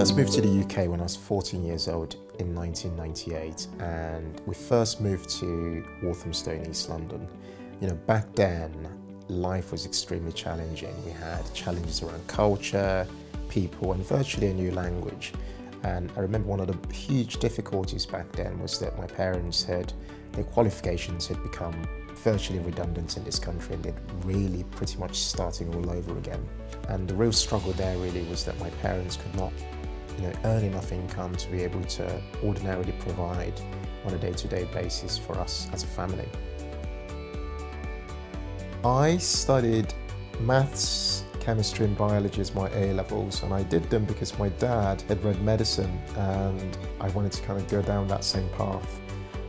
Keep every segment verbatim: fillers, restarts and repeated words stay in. first moved to the U K when I was fourteen years old in nineteen ninety-eight, and we first moved to Walthamstow in East London. You know, back then, life was extremely challenging. We had challenges around culture, people, and virtually a new language. And I remember one of the huge difficulties back then was that my parents had, their qualifications had become virtually redundant in this country, and they'd really pretty much starting all over again. And the real struggle there really was that my parents could not, you know, earn enough income to be able to ordinarily provide on a day-to-day basis for us as a family. I studied maths, chemistry and biology as my A levels, and I did them because my dad had read medicine and I wanted to kind of go down that same path.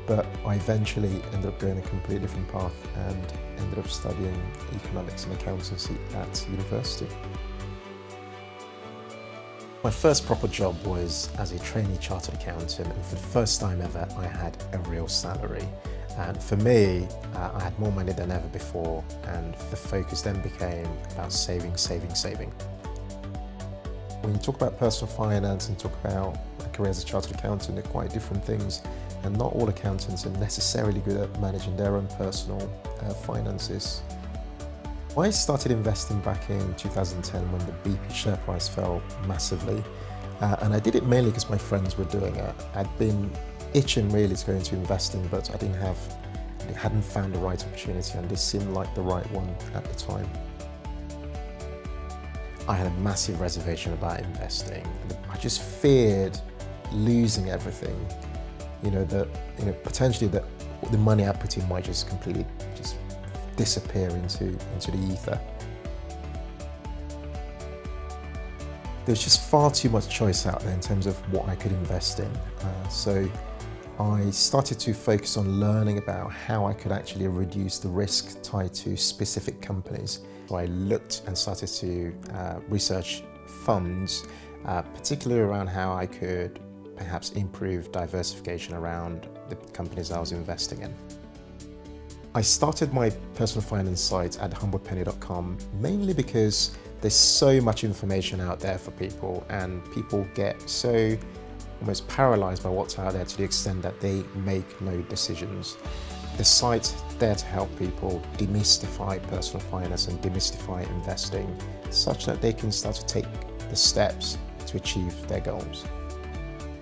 But I eventually ended up going a completely different path and ended up studying economics and accountancy at university. My first proper job was as a trainee chartered accountant, and for the first time ever I had a real salary. And for me, uh, I had more money than ever before, and the focus then became about saving, saving, saving. When you talk about personal finance and talk about a career as a chartered accountant, they're quite different things, and not all accountants are necessarily good at managing their own personal uh, finances. I started investing back in two thousand ten when the B P share price fell massively, uh, and I did it mainly because my friends were doing it. I'd been itching really to go into investing, but I didn't have, I hadn't found the right opportunity, and this seemed like the right one at the time. I had a massive reservation about investing. I just feared losing everything. You know that you know potentially that the money I put in might just completely just disappear into into the ether. There's just far too much choice out there in terms of what I could invest in. Uh, so. I started to focus on learning about how I could actually reduce the risk tied to specific companies. So I looked and started to uh, research funds, uh, particularly around how I could perhaps improve diversification around the companies I was investing in. I started my personal finance site at humble penny dot com mainly because there's so much information out there for people, and people get so almost paralysed by what's out there to the extent that they make no decisions. The site's there to help people demystify personal finance and demystify investing, such that they can start to take the steps to achieve their goals.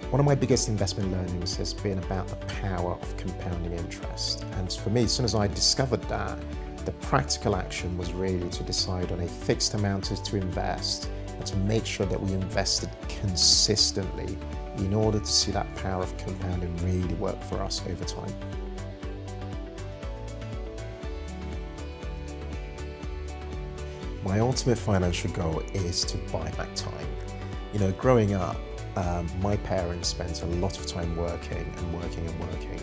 One of my biggest investment learnings has been about the power of compounding interest. And for me, as soon as I discovered that, the practical action was really to decide on a fixed amount to invest and to make sure that we invested consistently, in order to see that power of compounding really work for us over time. My ultimate financial goal is to buy back time. You know, growing up, um, my parents spent a lot of time working and working and working,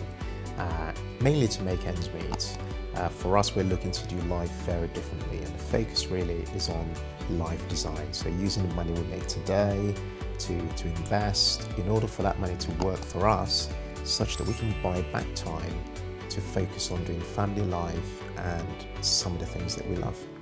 uh, mainly to make ends meet. Uh, for us, we're looking to do life very differently, and the focus really is on life design. So using the money we make today, To, to invest in order for that money to work for us, such that we can buy back time to focus on doing family life and some of the things that we love.